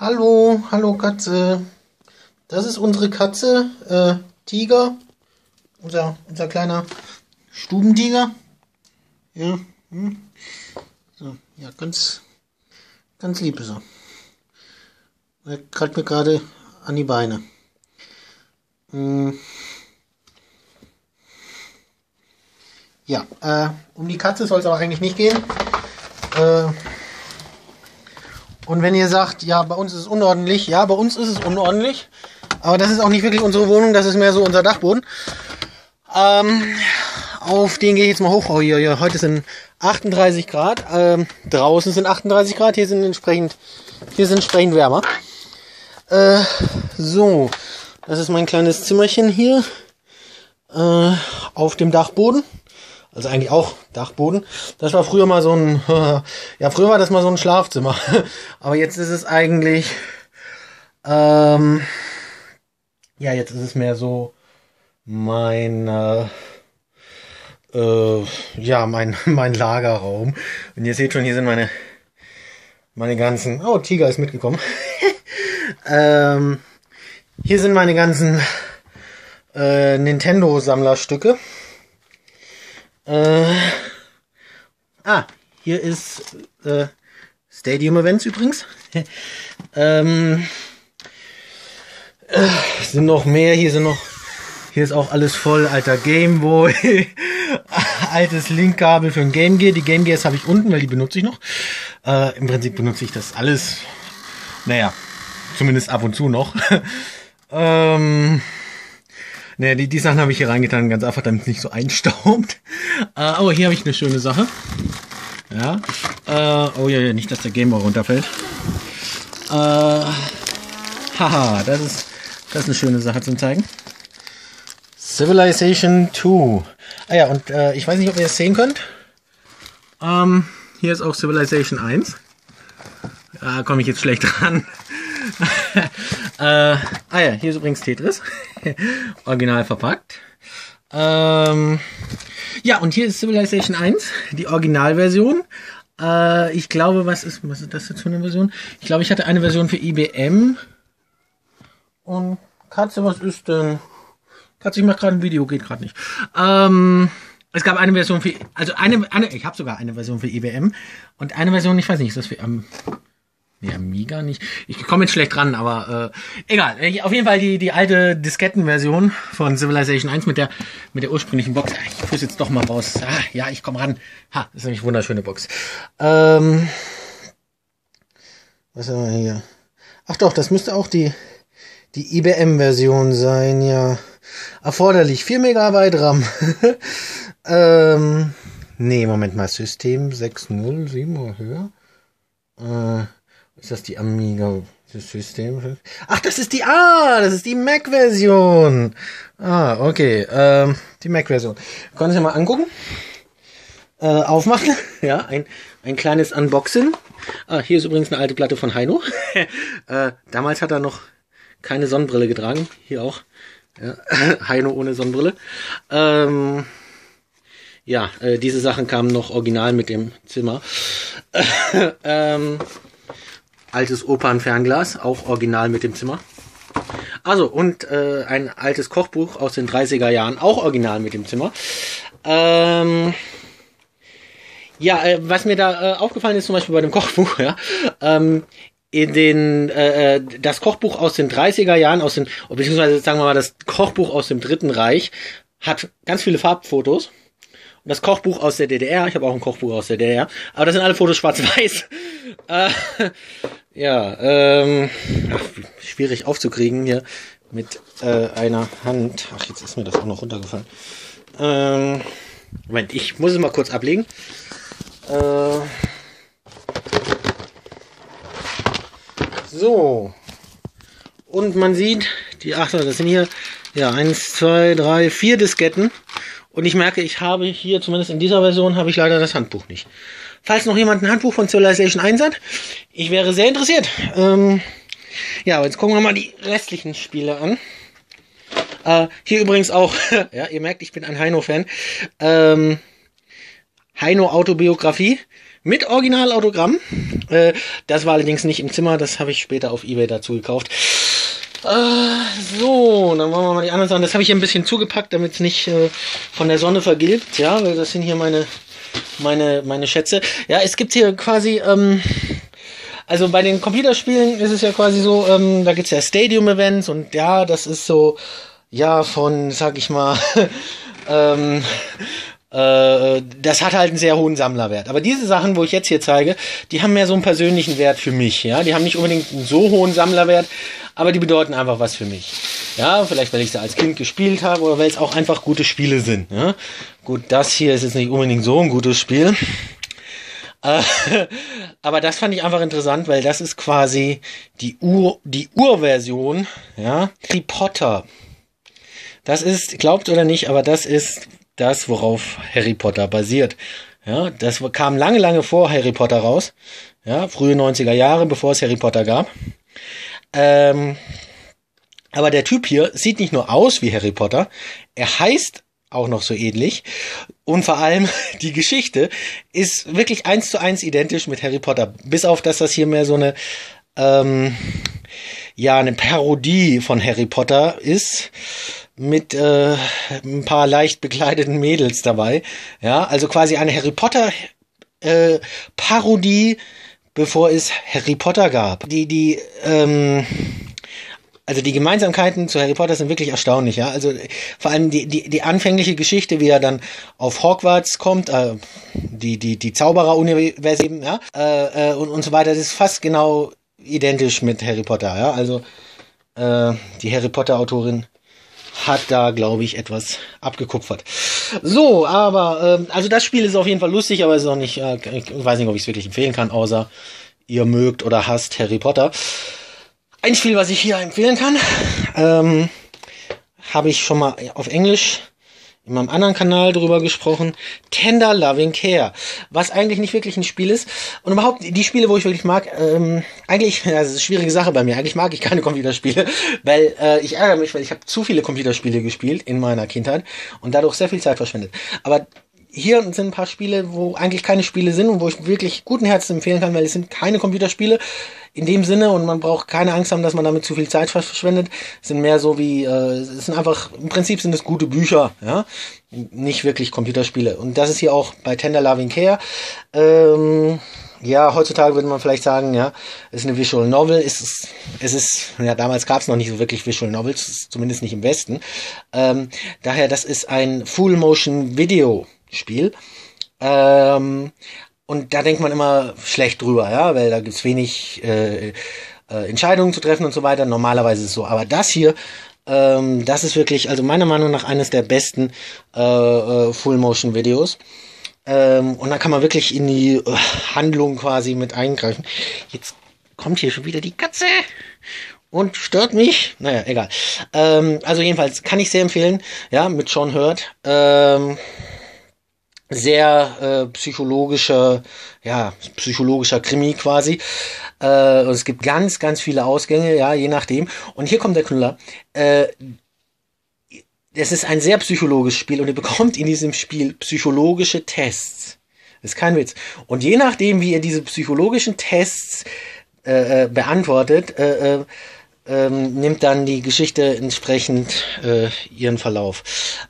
Hallo, hallo Katze. Das ist unsere Katze, Tiger. Unser kleiner Stubentiger. Ja, so, ja, ganz lieb so. Er kratzt mir gerade an die Beine. Ja, um die Katze soll es aber eigentlich nicht gehen. Und wenn ihr sagt, ja, bei uns ist es unordentlich, ja, bei uns ist es unordentlich, aber das ist auch nicht wirklich unsere Wohnung, das ist mehr so unser Dachboden. Auf den gehe ich jetzt mal hoch. Hier, heute sind 38 Grad, draußen sind 38 Grad, hier sind entsprechend wärmer. So, das ist mein kleines Zimmerchen hier auf dem Dachboden. Also eigentlich auch Dachboden. Das war früher mal so ein, ja, früher war das mal so ein Schlafzimmer. Aber jetzt ist es eigentlich, ja, jetzt ist es mehr so mein, ja, mein Lagerraum. Und ihr seht schon, hier sind meine ganzen, oh, Tiger ist mitgekommen. Hier sind meine ganzen Nintendo-Sammlerstücke. Hier ist Stadium Events übrigens. Sind noch mehr, hier ist auch alles voll, alter Gameboy, altes Linkkabel für ein Game Gear. Die Game Gears habe ich unten, weil die benutze ich noch. Im Prinzip benutze ich das alles, naja, zumindest ab und zu noch. Naja, die Sachen habe ich hier reingetan, ganz einfach, damit es nicht so einstaubt. Aber hier habe ich eine schöne Sache. Ja. Oh ja, nicht, dass der Gameboy runterfällt. Haha, das ist eine schöne Sache zum Zeigen. Civilization 2. Ah ja, und ich weiß nicht, ob ihr es sehen könnt. Hier ist auch Civilization 1. Da komme ich jetzt schlecht ran. Ja, hier ist übrigens Tetris. Original verpackt. Ja, und hier ist Civilization 1, die Originalversion. Ich glaube, was ist das jetzt für eine Version? Ich glaube, ich hatte eine Version für IBM. Und Katze, was ist denn? Katze, ich mache gerade ein Video, geht gerade nicht. Es gab eine Version für, ich habe sogar eine Version für IBM. Und eine Version, ich weiß nicht, ist das für, nee, Amiga nicht. Ich komme jetzt schlecht dran, aber egal. Auf jeden Fall die alte Diskettenversion von Civilization 1 mit der ursprünglichen Box. Ich muss jetzt doch mal raus. Ja, ich komme ran. Ha, ist nämlich eine wunderschöne Box. Was haben wir hier? Ach doch, das müsste auch die IBM-Version sein, ja. Erforderlich 4 MB RAM. Nee, Moment mal. System 607 oder höher. Ist das die Amiga, das System? Ach, das ist die Mac-Version. Okay, die Mac-Version. Können Sie mal angucken? Aufmachen. Ja, ein kleines Unboxing. Hier ist übrigens eine alte Platte von Heino. Damals hat er noch keine Sonnenbrille getragen. Hier auch. Ja, Heino ohne Sonnenbrille. Ja, diese Sachen kamen noch original mit dem Zimmer. Altes Opernfernglas, auch original mit dem Zimmer. Also, und ein altes Kochbuch aus den 30er Jahren, auch original mit dem Zimmer. Ja, was mir da aufgefallen ist, zum Beispiel bei dem Kochbuch, ja, das Kochbuch aus den 30er Jahren, beziehungsweise sagen wir mal, das Kochbuch aus dem Dritten Reich hat ganz viele Farbfotos. Das Kochbuch aus der DDR, ich habe auch ein Kochbuch aus der DDR, aber das sind alle Fotos schwarz-weiß. Ja, schwierig aufzukriegen hier mit einer Hand. Ach, jetzt ist mir das auch noch runtergefallen. Moment, ich muss es mal kurz ablegen. So. Und man sieht, das sind hier, ja, 1, 2, 3, 4 Disketten. Und ich merke, ich habe hier, zumindest in dieser Version, habe ich leider das Handbuch nicht. Falls noch jemand ein Handbuch von Civilization 1 hat, ich wäre sehr interessiert. Ja, aber jetzt gucken wir mal die restlichen Spiele an. Hier übrigens auch, ja, ihr merkt, ich bin ein Heino-Fan. Heino-Autobiografie mit Originalautogramm. Das war allerdings nicht im Zimmer, das habe ich später auf eBay dazu gekauft. So, dann wollen wir mal die anderen Sachen. Das habe ich hier ein bisschen zugepackt, damit es nicht von der Sonne vergilbt. Ja, weil das sind hier meine Schätze. Ja, es gibt hier quasi... also bei den Computerspielen ist es ja quasi so, da gibt's ja Stadium Events und ja, das ist so, ja, von, sag ich mal, das hat halt einen sehr hohen Sammlerwert. Aber diese Sachen, wo ich jetzt hier zeige, die haben mehr so einen persönlichen Wert für mich, ja. Die haben nicht unbedingt einen so hohen Sammlerwert, aber die bedeuten einfach was für mich. Ja, vielleicht, weil ich sie als Kind gespielt habe oder weil es auch einfach gute Spiele sind, ja. Gut, das hier ist jetzt nicht unbedingt so ein gutes Spiel. Aber das fand ich einfach interessant, weil das ist quasi die Urversion, ja, Harry Potter. Das ist, glaubt oder nicht, aber das ist das, worauf Harry Potter basiert. Ja, das kam lange, lange vor Harry Potter raus. Ja, frühe 90er Jahre, bevor es Harry Potter gab. Aber der Typ hier sieht nicht nur aus wie Harry Potter, er heißt auch noch so ähnlich. Und vor allem die Geschichte ist wirklich 1:1 identisch mit Harry Potter. Bis auf, dass das hier mehr so eine, ja, eine Parodie von Harry Potter ist. Mit ein paar leicht bekleideten Mädels dabei. Ja, also quasi eine Harry Potter Parodie, bevor es Harry Potter gab. Also die Gemeinsamkeiten zu Harry Potter sind wirklich erstaunlich, ja. Also vor allem die anfängliche Geschichte, wie er dann auf Hogwarts kommt, die Zauberer-Universität, ja, und so weiter, das ist fast genau identisch mit Harry Potter, ja. Also die Harry Potter-Autorin hat da, glaube ich, etwas abgekupfert. So, aber also das Spiel ist auf jeden Fall lustig, aber es ist auch nicht, ich weiß nicht, ob ich es wirklich empfehlen kann, außer ihr mögt oder hasst Harry Potter. Ein Spiel, was ich hier empfehlen kann, habe ich schon mal auf Englisch in meinem anderen Kanal drüber gesprochen. Tender Loving Care, was eigentlich nicht wirklich ein Spiel ist. Und überhaupt die Spiele, wo ich wirklich mag, eigentlich, das ist eine schwierige Sache bei mir, eigentlich mag ich keine Computerspiele, weil ich ärgere mich, weil ich habe zu viele Computerspiele gespielt in meiner Kindheit und dadurch sehr viel Zeit verschwendet. Aber hier sind ein paar Spiele, wo eigentlich keine Spiele sind und wo ich wirklich guten Herzen empfehlen kann, weil es sind keine Computerspiele in dem Sinne und man braucht keine Angst haben, dass man damit zu viel Zeit verschwendet. Es sind mehr so wie, es sind einfach, im Prinzip sind es gute Bücher, ja, nicht wirklich Computerspiele. Und das ist hier auch bei Tender Loving Care. Ja, heutzutage würde man vielleicht sagen, ja, ist eine Visual Novel. Es ist, ja, damals gab es noch nicht so wirklich Visual Novels, zumindest nicht im Westen. Daher, das ist ein Full Motion Video Spiel. Und da denkt man immer schlecht drüber, ja, weil da gibt es wenig Entscheidungen zu treffen und so weiter. Normalerweise ist es so. Aber das hier, das ist wirklich, also meiner Meinung nach, eines der besten Full-Motion-Videos. Und da kann man wirklich in die Handlung quasi mit eingreifen. Jetzt kommt hier schon wieder die Katze und stört mich. Naja, egal. Also jedenfalls kann ich sehr empfehlen, ja, mit John Hurt. Sehr psychologischer, ja, psychologischer Krimi quasi. Und es gibt ganz, ganz viele Ausgänge, ja, je nachdem. Und hier kommt der Knüller. Es ist ein sehr psychologisches Spiel und ihr bekommt in diesem Spiel psychologische Tests. Das ist kein Witz. Und je nachdem, wie ihr diese psychologischen Tests beantwortet, nimmt dann die Geschichte entsprechend ihren Verlauf.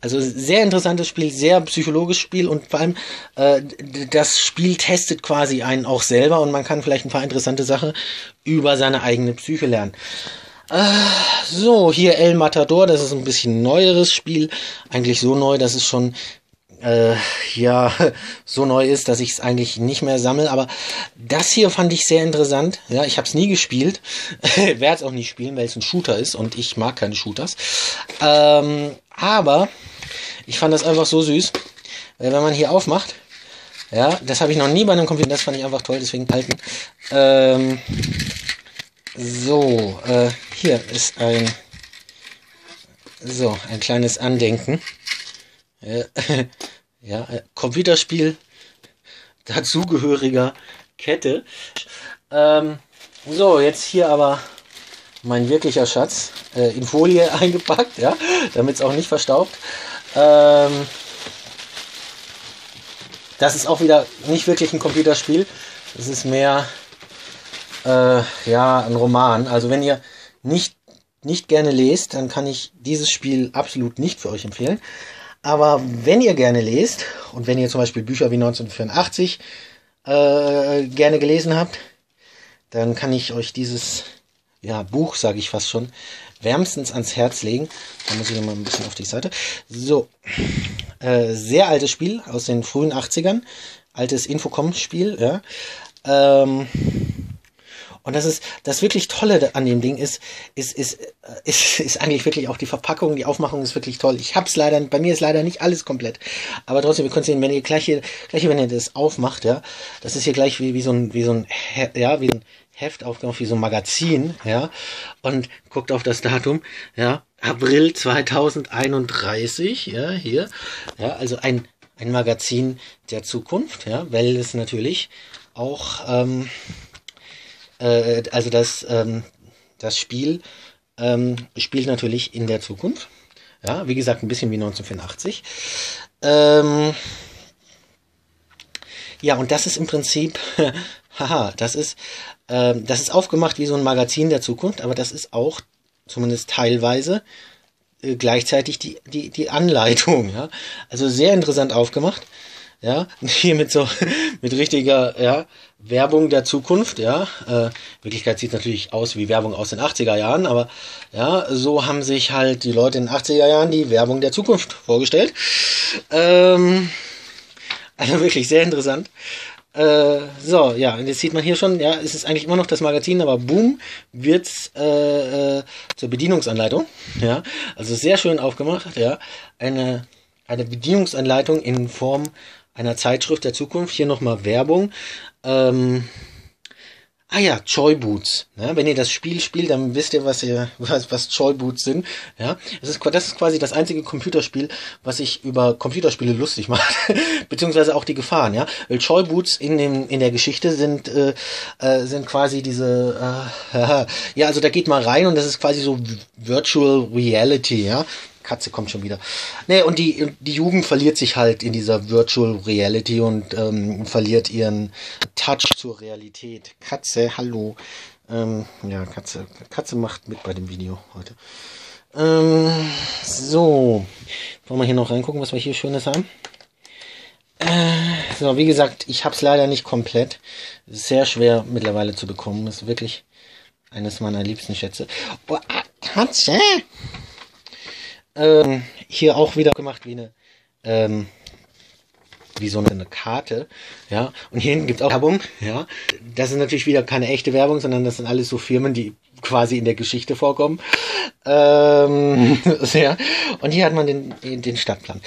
Also sehr interessantes Spiel, sehr psychologisches Spiel und vor allem das Spiel testet quasi einen auch selber und man kann vielleicht ein paar interessante Sachen über seine eigene Psyche lernen. So, hier El Matador, das ist ein bisschen neueres Spiel, eigentlich so neu, dass es schon ja, so neu ist, dass ich es eigentlich nicht mehr sammle, aber das hier fand ich sehr interessant. Ja, ich habe es nie gespielt, werde es auch nicht spielen, weil es ein Shooter ist und ich mag keine Shooters. Aber ich fand das einfach so süß, wenn man hier aufmacht, ja, das habe ich noch nie bei einem Computer, das fand ich einfach toll, deswegen halten. So, hier ist ein kleines Andenken. Ja, Computerspiel dazugehöriger Kette. So, jetzt hier aber mein wirklicher Schatz in Folie eingepackt, ja, damit es auch nicht verstaubt. Das ist auch wieder nicht wirklich ein Computerspiel. Es ist mehr ja, ein Roman. Also wenn ihr nicht gerne lest, dann kann ich dieses Spiel absolut nicht für euch empfehlen. Aber wenn ihr gerne lest und wenn ihr zum Beispiel Bücher wie 1984 gerne gelesen habt, dann kann ich euch dieses ja, Buch, sage ich fast schon, wärmstens ans Herz legen. Da muss ich mal ein bisschen auf die Seite. So, sehr altes Spiel aus den frühen 80ern. Altes Infocom-Spiel, ja. Und das wirklich Tolle an dem Ding ist eigentlich wirklich auch die Verpackung, die Aufmachung ist wirklich toll. Ich hab's leider, bei mir ist leider nicht alles komplett. Aber trotzdem, wir können sehen, wenn ihr gleich hier, wenn ihr das aufmacht, ja, das ist hier gleich wie so ein Heft aufgemacht, wie so ein Magazin, ja. Und guckt auf das Datum, ja, April 2031, ja, hier, ja, also ein Magazin der Zukunft, ja, weil es natürlich auch, also das Spiel spielt natürlich in der Zukunft. Ja, wie gesagt, ein bisschen wie 1984. Ja, und das ist im Prinzip, haha, das ist aufgemacht wie so ein Magazin der Zukunft, aber das ist auch, zumindest teilweise, gleichzeitig die Anleitung. Ja? Also sehr interessant aufgemacht. Ja, hier mit richtiger, ja, Werbung der Zukunft, ja. In Wirklichkeit sieht natürlich aus wie Werbung aus den 80er Jahren, aber ja, so haben sich halt die Leute in den 80er Jahren die Werbung der Zukunft vorgestellt. Also wirklich sehr interessant. So, ja, und jetzt sieht man hier schon, ja, es ist eigentlich immer noch das Magazin, aber boom, wird's zur Bedienungsanleitung, ja. Also sehr schön aufgemacht, ja. Eine Bedienungsanleitung in Form einer Zeitschrift der Zukunft. Hier nochmal Werbung. Ah ja, Joy Boots. Ja, wenn ihr das Spiel spielt, dann wisst ihr, was Joy Boots sind. Ja, das ist quasi das einzige Computerspiel, was sich über Computerspiele lustig macht, beziehungsweise auch die Gefahren. Ja, weil Joy Boots in der Geschichte sind quasi diese ja, also da geht man rein und das ist quasi so Virtual Reality. Ja. Katze kommt schon wieder. Nee, und die Jugend verliert sich halt in dieser Virtual Reality und verliert ihren Touch zur Realität. Katze, hallo. Ja, Katze macht mit bei dem Video heute. So, wollen wir hier noch reingucken, was wir hier Schönes haben? So, wie gesagt, ich habe es leider nicht komplett. Sehr schwer mittlerweile zu bekommen. Ist wirklich eines meiner liebsten Schätze. Oh, Katze! Hier auch wieder gemacht wie so eine Karte, ja, und hier hinten gibt es auch Werbung, ja, das ist natürlich wieder keine echte Werbung, sondern das sind alles so Firmen, die quasi in der Geschichte vorkommen, ja, und hier hat man den Stadtplan.